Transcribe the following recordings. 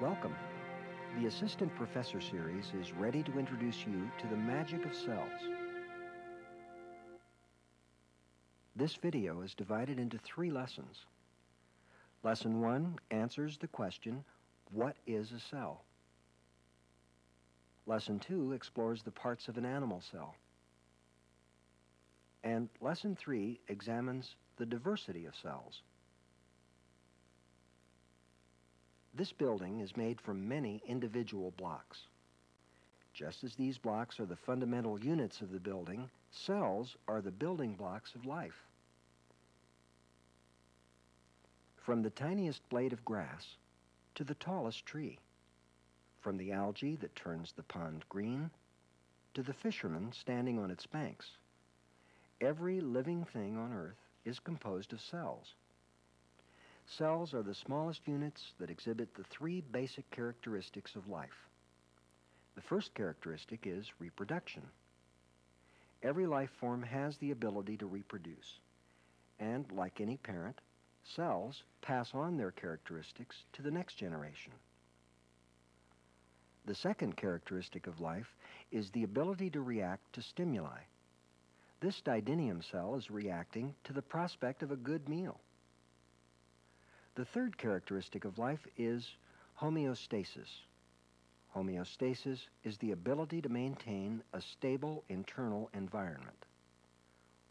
Welcome. The Assistant Professor series is ready to introduce you to the magic of cells. This video is divided into three lessons. Lesson 1 answers the question, what is a cell? Lesson 2 explores the parts of an animal cell. And Lesson 3 examines the diversity of cells. This building is made from many individual blocks. Just as these blocks are the fundamental units of the building, cells are the building blocks of life. From the tiniest blade of grass to the tallest tree, from the algae that turns the pond green to the fisherman standing on its banks, every living thing on Earth is composed of cells. Cells are the smallest units that exhibit the three basic characteristics of life. The first characteristic is reproduction. Every life form has the ability to reproduce, and like any parent, cells pass on their characteristics to the next generation. The second characteristic of life is the ability to react to stimuli. This didinium cell is reacting to the prospect of a good meal. The third characteristic of life is homeostasis. Homeostasis is the ability to maintain a stable internal environment.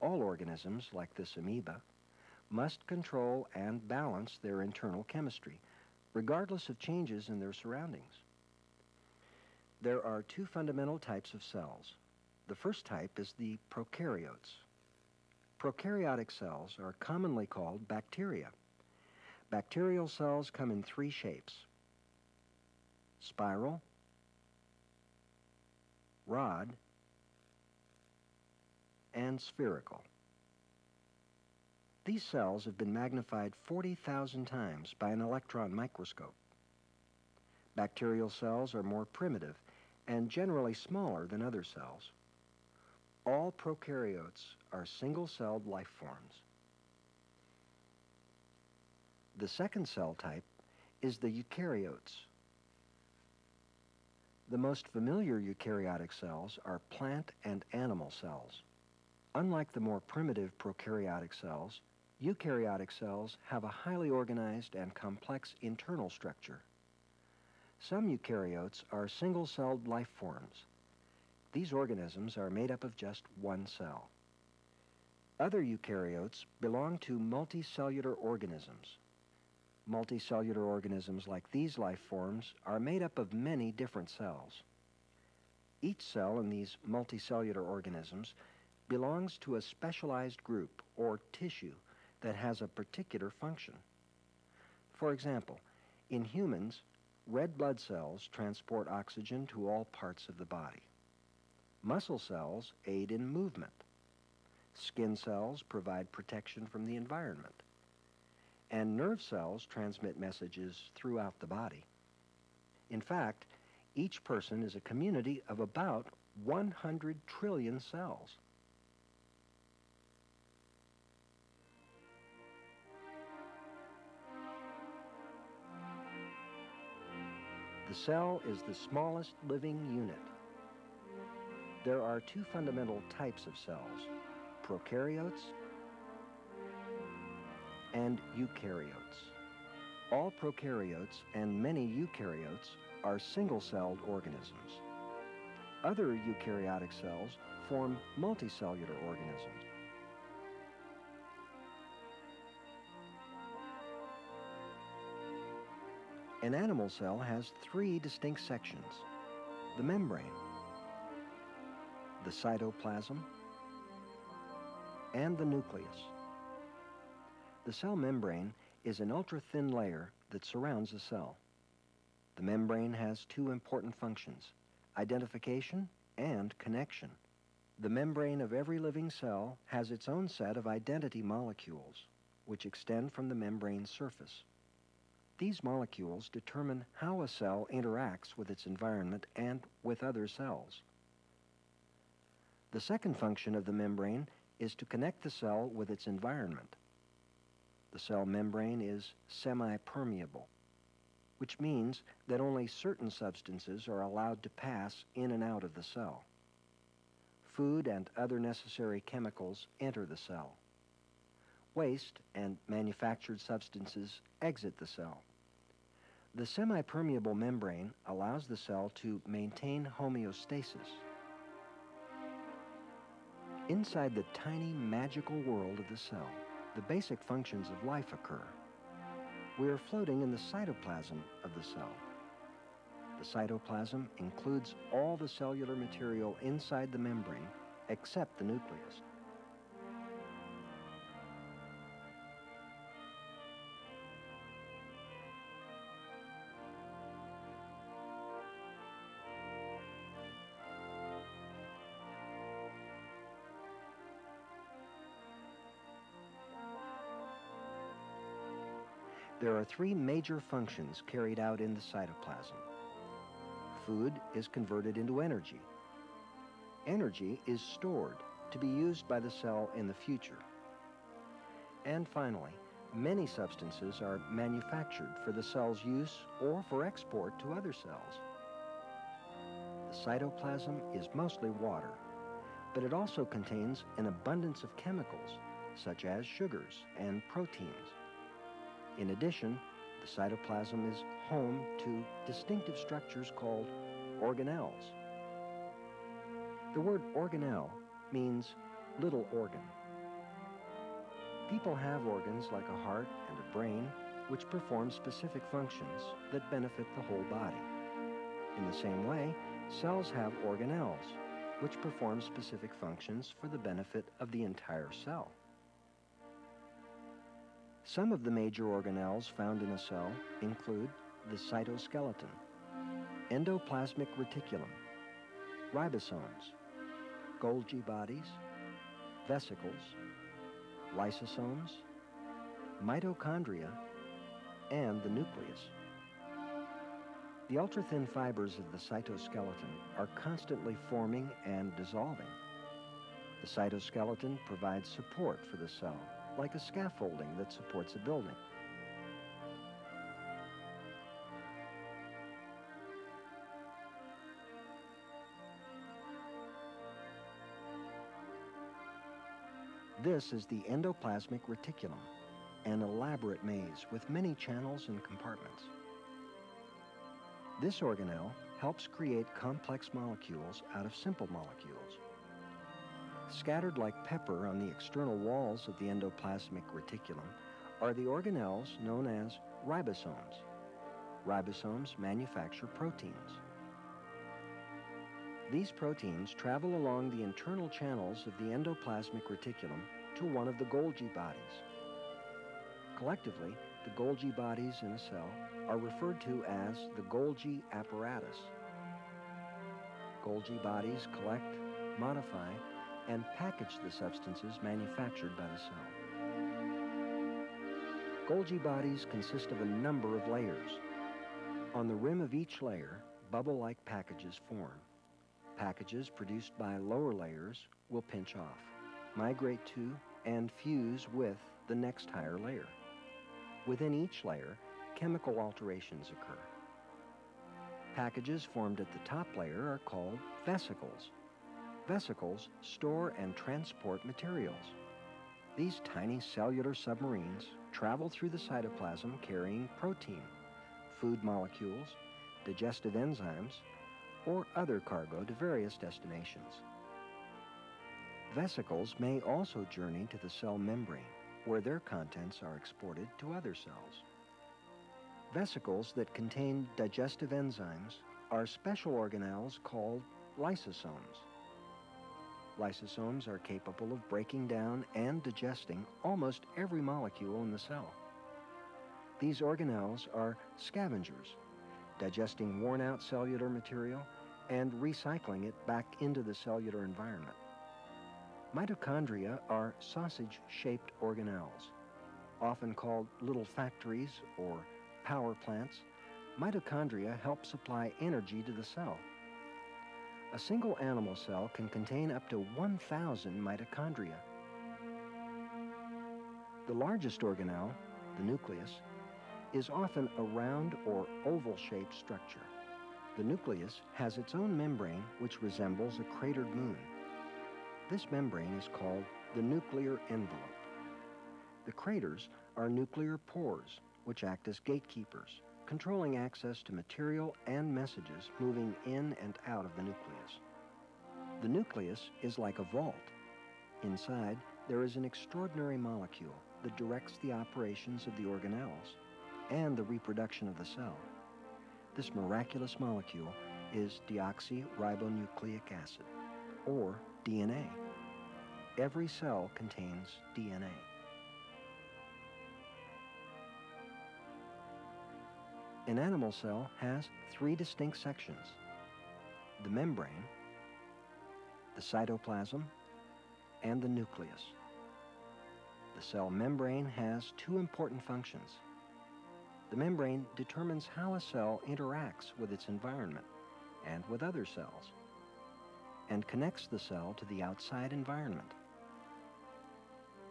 All organisms, like this amoeba, must control and balance their internal chemistry, regardless of changes in their surroundings. There are two fundamental types of cells. The first type is the prokaryotes. Prokaryotic cells are commonly called bacteria. Bacterial cells come in three shapes: spiral, rod, and spherical. These cells have been magnified 40,000 times by an electron microscope. Bacterial cells are more primitive and generally smaller than other cells. All prokaryotes are single-celled life forms. The second cell type is the eukaryotes. The most familiar eukaryotic cells are plant and animal cells. Unlike the more primitive prokaryotic cells, eukaryotic cells have a highly organized and complex internal structure. Some eukaryotes are single-celled life forms. These organisms are made up of just one cell. Other eukaryotes belong to multicellular organisms. Multicellular organisms like these life forms are made up of many different cells. Each cell in these multicellular organisms belongs to a specialized group or tissue that has a particular function. For example, in humans, red blood cells transport oxygen to all parts of the body. Muscle cells aid in movement. Skin cells provide protection from the environment. And nerve cells transmit messages throughout the body. In fact, each person is a community of about 100 trillion cells. The cell is the smallest living unit. There are two fundamental types of cells, prokaryotes and eukaryotes. All prokaryotes and many eukaryotes are single-celled organisms. Other eukaryotic cells form multicellular organisms. An animal cell has three distinct sections: the membrane, the cytoplasm, and the nucleus. The cell membrane is an ultra-thin layer that surrounds the cell. The membrane has two important functions: identification and connection. The membrane of every living cell has its own set of identity molecules, which extend from the membrane surface. These molecules determine how a cell interacts with its environment and with other cells. The second function of the membrane is to connect the cell with its environment. The cell membrane is semi-permeable. which means that only certain substances are allowed to pass in and out of the cell. Food and other necessary chemicals enter the cell. Waste and manufactured substances exit the cell. The semi-permeable membrane allows the cell to maintain homeostasis. Inside the tiny magical world of the cell, the basic functions of life occur. We are floating in the cytoplasm of the cell. The cytoplasm includes all the cellular material inside the membrane, except the nucleus. There are three major functions carried out in the cytoplasm. Food is converted into energy. Energy is stored to be used by the cell in the future. And finally, many substances are manufactured for the cell's use or for export to other cells. The cytoplasm is mostly water, but it also contains an abundance of chemicals, such as sugars and proteins. In addition, the cytoplasm is home to distinctive structures called organelles. The word organelle means little organ. People have organs like a heart and a brain, which perform specific functions that benefit the whole body. In the same way, cells have organelles, which perform specific functions for the benefit of the entire cell. Some of the major organelles found in a cell include the cytoskeleton, endoplasmic reticulum, ribosomes, Golgi bodies, vesicles, lysosomes, mitochondria, and the nucleus. The ultra-thin fibers of the cytoskeleton are constantly forming and dissolving. The cytoskeleton provides support for the cell, like a scaffolding that supports a building. This is the endoplasmic reticulum, an elaborate maze with many channels and compartments. This organelle helps create complex molecules out of simple molecules. Scattered like pepper on the external walls of the endoplasmic reticulum are the organelles known as ribosomes. Ribosomes manufacture proteins. These proteins travel along the internal channels of the endoplasmic reticulum to one of the Golgi bodies. Collectively, the Golgi bodies in a cell are referred to as the Golgi apparatus. Golgi bodies collect, modify, and package the substances manufactured by the cell. Golgi bodies consist of a number of layers. On the rim of each layer, bubble-like packages form. Packages produced by lower layers will pinch off, migrate to, and fuse with the next higher layer. Within each layer, chemical alterations occur. Packages formed at the top layer are called vesicles. Vesicles store and transport materials. These tiny cellular submarines travel through the cytoplasm carrying protein, food molecules, digestive enzymes, or other cargo to various destinations. Vesicles may also journey to the cell membrane, where their contents are exported to other cells. Vesicles that contain digestive enzymes are special organelles called lysosomes. Lysosomes are capable of breaking down and digesting almost every molecule in the cell. These organelles are scavengers, digesting worn-out cellular material and recycling it back into the cellular environment. Mitochondria are sausage-shaped organelles. Often called little factories or power plants, mitochondria help supply energy to the cell. A single animal cell can contain up to 1,000 mitochondria. The largest organelle, the nucleus, is often a round or oval-shaped structure. The nucleus has its own membrane, which resembles a cratered moon. This membrane is called the nuclear envelope. The craters are nuclear pores, which act as gatekeepers, controlling access to material and messages moving in and out of the nucleus. The nucleus is like a vault. Inside, there is an extraordinary molecule that directs the operations of the organelles and the reproduction of the cell. This miraculous molecule is deoxyribonucleic acid, or DNA. Every cell contains DNA. An animal cell has three distinct sections: the membrane, the cytoplasm, and the nucleus. The cell membrane has two important functions. The membrane determines how a cell interacts with its environment and with other cells, and connects the cell to the outside environment.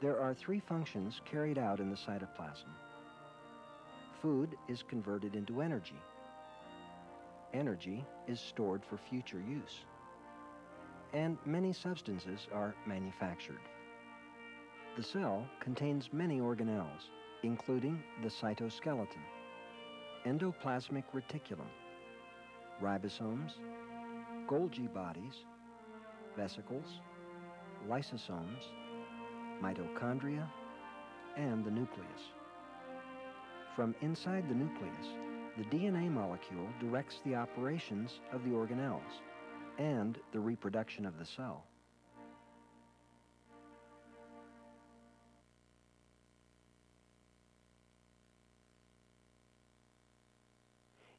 There are three functions carried out in the cytoplasm. Food is converted into energy. Energy is stored for future use. And many substances are manufactured. The cell contains many organelles, including the cytoskeleton, endoplasmic reticulum, ribosomes, Golgi bodies, vesicles, lysosomes, mitochondria, and the nucleus. From inside the nucleus, the DNA molecule directs the operations of the organelles and the reproduction of the cell.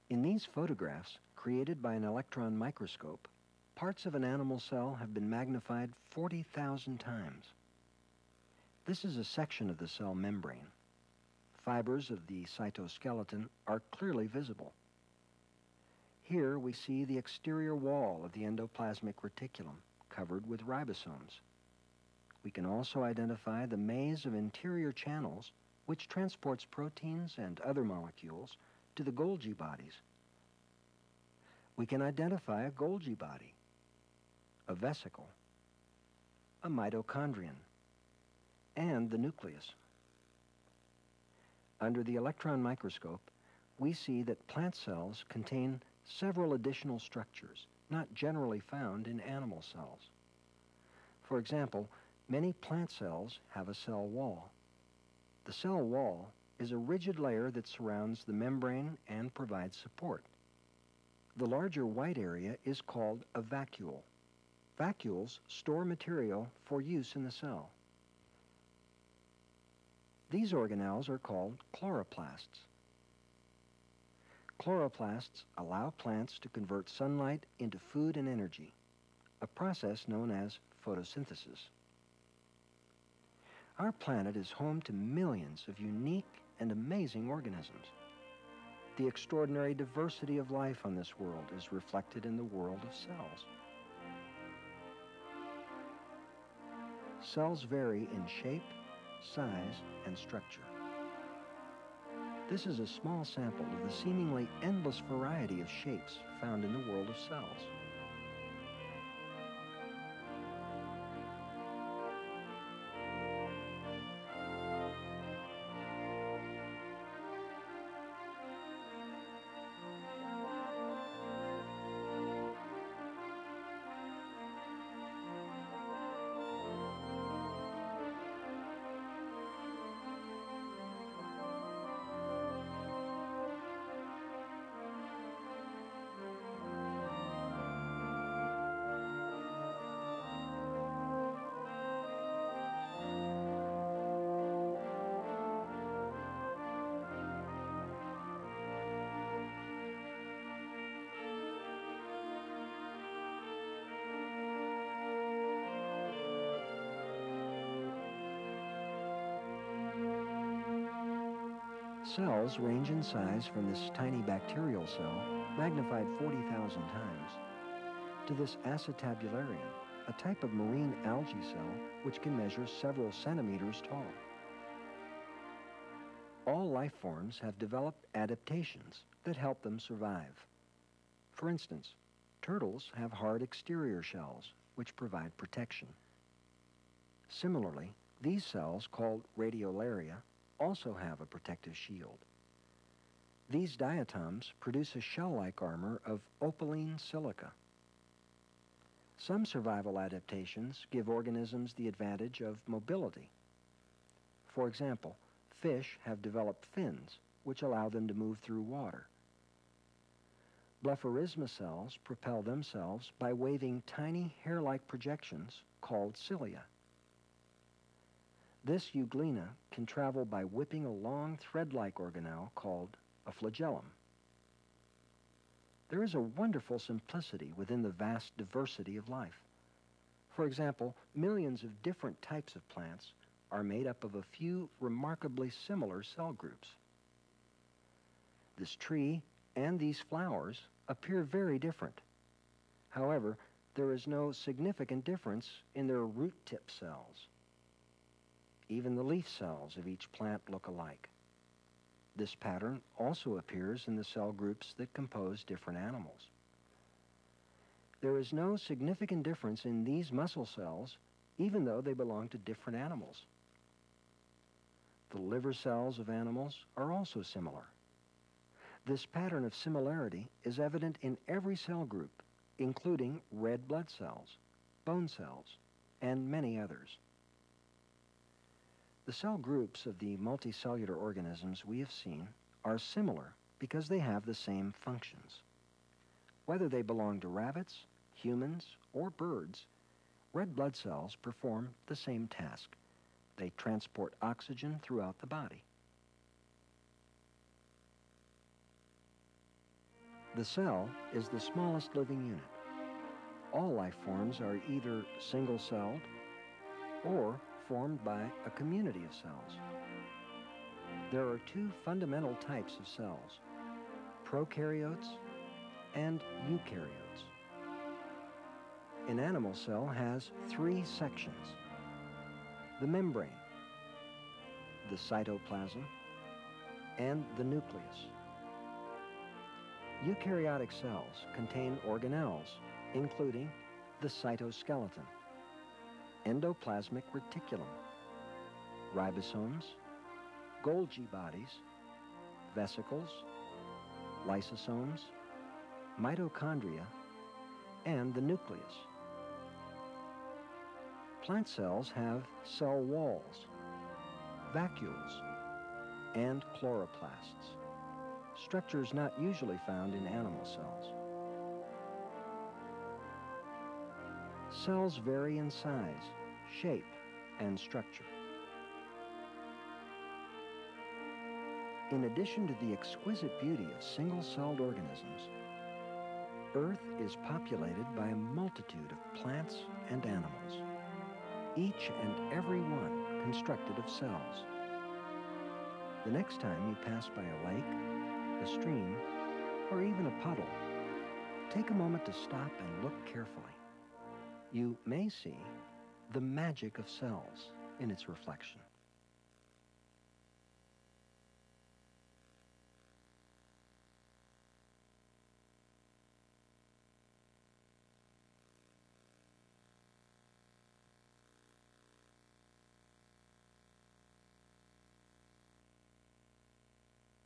In these photographs, created by an electron microscope, parts of an animal cell have been magnified 40,000 times. This is a section of the cell membrane. Fibers of the cytoskeleton are clearly visible. Here we see the exterior wall of the endoplasmic reticulum, covered with ribosomes. We can also identify the maze of interior channels, which transports proteins and other molecules to the Golgi bodies. We can identify a Golgi body, a vesicle, a mitochondrion, and the nucleus. Under the electron microscope, we see that plant cells contain several additional structures not generally found in animal cells. For example, many plant cells have a cell wall. The cell wall is a rigid layer that surrounds the membrane and provides support. The larger white area is called a vacuole. Vacuoles store material for use in the cell. These organelles are called chloroplasts. Chloroplasts allow plants to convert sunlight into food and energy, a process known as photosynthesis. Our planet is home to millions of unique and amazing organisms. The extraordinary diversity of life on this world is reflected in the world of cells. Cells vary in shape, size, and structure. This is a small sample of the seemingly endless variety of shapes found in the world of cells. Cells range in size from this tiny bacterial cell, magnified 40,000 times, to this acetabularium, a type of marine algae cell which can measure several centimeters tall. all life forms have developed adaptations that help them survive. For instance, turtles have hard exterior shells, which provide protection. Similarly, these cells, called radiolaria, also have a protective shield. These diatoms produce a shell-like armor of opaline silica. Some survival adaptations give organisms the advantage of mobility. For example, fish have developed fins, which allow them to move through water. Blepharisma cells propel themselves by waving tiny hair-like projections called cilia. This Euglena can travel by whipping a long thread-like organelle called a flagellum. There is a wonderful simplicity within the vast diversity of life. For example, millions of different types of plants are made up of a few remarkably similar cell groups. This tree and these flowers appear very different. However, there is no significant difference in their root tip cells. Even the leaf cells of each plant look alike. This pattern also appears in the cell groups that compose different animals. There is no significant difference in these muscle cells, even though they belong to different animals. The liver cells of animals are also similar. This pattern of similarity is evident in every cell group, including red blood cells, bone cells, and many others. The cell groups of the multicellular organisms we have seen are similar because they have the same functions. Whether they belong to rabbits, humans, or birds, red blood cells perform the same task. They transport oxygen throughout the body. The cell is the smallest living unit. All life forms are either single-celled or formed by a community of cells. There are two fundamental types of cells, prokaryotes and eukaryotes. An animal cell has three sections: the membrane, the cytoplasm, and the nucleus. Eukaryotic cells contain organelles, including the cytoskeleton, endoplasmic reticulum, ribosomes, Golgi bodies, vesicles, lysosomes, mitochondria, and the nucleus. Plant cells have cell walls, vacuoles, and chloroplasts, structures not usually found in animal cells. Cells vary in size, shape, and structure. In addition to the exquisite beauty of single-celled organisms, Earth is populated by a multitude of plants and animals, each and every one constructed of cells. The next time you pass by a lake, a stream, or even a puddle, take a moment to stop and look carefully. You may see the magic of cells in its reflection.